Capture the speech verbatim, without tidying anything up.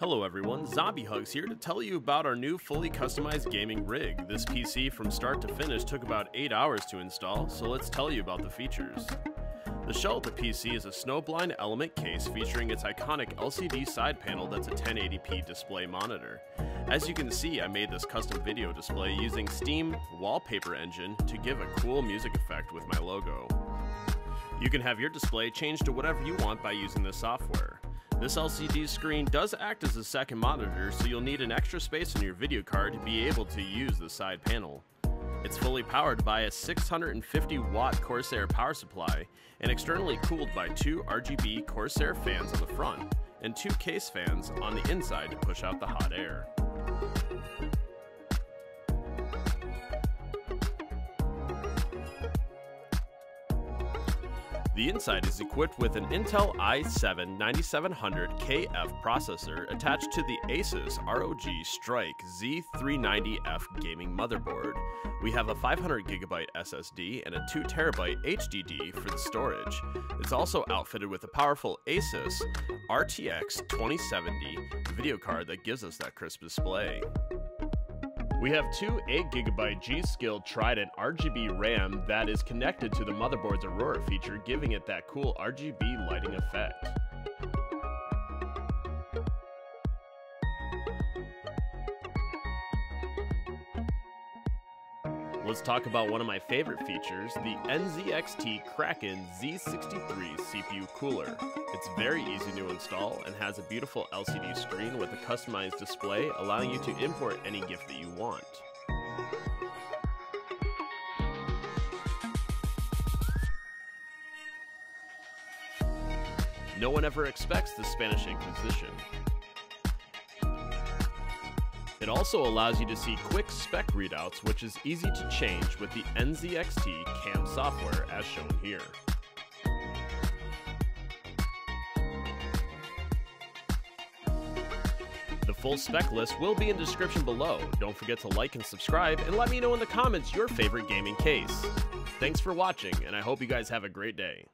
Hello everyone, ZombiHugs here to tell you about our new fully customized gaming rig. This P C from start to finish took about eight hours to install, so let's tell you about the features. The shell of the P C is a Snowblind element case featuring its iconic L C D side panel that's a ten eighty p display monitor. As you can see, I made this custom video display using Steam Wallpaper Engine to give a cool music effect with my logo. You can have your display changed to whatever you want by using this software. This L C D screen does act as a second monitor, so you'll need an extra space on your video card to be able to use the side panel. It's fully powered by a six hundred fifty watt Corsair power supply and externally cooled by two R G B Corsair fans on the front and two case fans on the inside to push out the hot air. The inside is equipped with an Intel i seven ninety-seven hundred K F processor attached to the ASUS R O G Strix Z three ninety F gaming motherboard. We have a five hundred gigabyte S S D and a two terabyte H D D for the storage. It's also outfitted with a powerful ASUS R T X twenty seventy video card that gives us that crisp display. We have two eight gigabyte G-Skill Trident R G B RAM that is connected to the motherboard's Aurora feature, giving it that cool R G B lighting effect. Let's talk about one of my favorite features, the N Z X T Kraken Z sixty-three C P U cooler. It's very easy to install and has a beautiful L C D screen with a customized display, allowing you to import any GIF that you want. No one ever expects the Spanish Inquisition. It also allows you to see quick spec readouts, which is easy to change with the N Z X T CAM software as shown here. The full spec list will be in the description below. Don't forget to like and subscribe, and let me know in the comments your favorite gaming case. Thanks for watching, and I hope you guys have a great day.